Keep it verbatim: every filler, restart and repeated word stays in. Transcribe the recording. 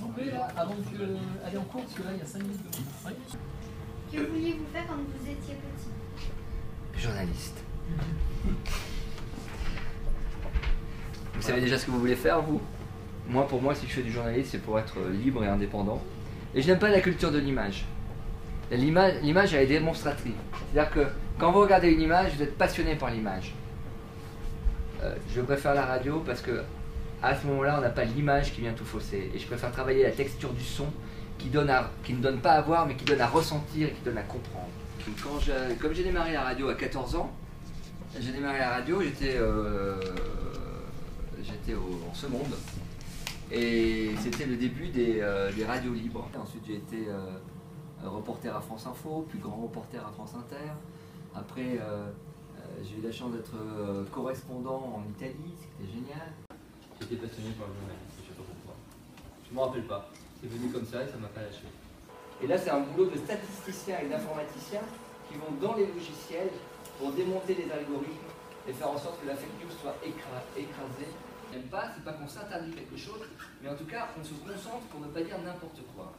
vous voulez, là, avant d'aller en cours, parce que là, il y a cinq minutes de cours. Oui. Que vouliez-vous faire quand vous étiez petit? Journaliste. Vous savez déjà ce que vous voulez faire, vous? Moi, pour moi, si je fais du journalisme, c'est pour être libre et indépendant. Et je n'aime pas la culture de l'image. L'image, elle est démonstratrice. C'est-à-dire que quand vous regardez une image, vous êtes passionné par l'image. Euh, je préfère la radio parce que à ce moment-là, on n'a pas l'image qui vient tout fausser. Et je préfère travailler la texture du son qui, donne à, qui ne donne pas à voir, mais qui donne à ressentir et qui donne à comprendre. Quand je, comme j'ai démarré la radio à quatorze ans, j'ai démarré la radio, j'étais euh, en seconde. Et c'était le début des, euh, des radios libres. Ensuite, j'ai été euh, reporter à France Info, puis grand reporter à France Inter. Après, euh, euh, j'ai eu la chance d'être euh, correspondant en Italie, c'était génial. J'étais passionné par le journalisme, je ne sais pas pourquoi. Je ne m'en rappelle pas. C'est venu comme ça et ça ne m'a pas lâché. Et là, c'est un boulot de statisticiens et d'informaticiens qui vont dans les logiciels pour démonter les algorithmes et faire en sorte que la fake news soit écra écrasée. J'aime pas, c'est pas qu'on s'interdit quelque chose, mais en tout cas, on se concentre pour ne pas dire n'importe quoi.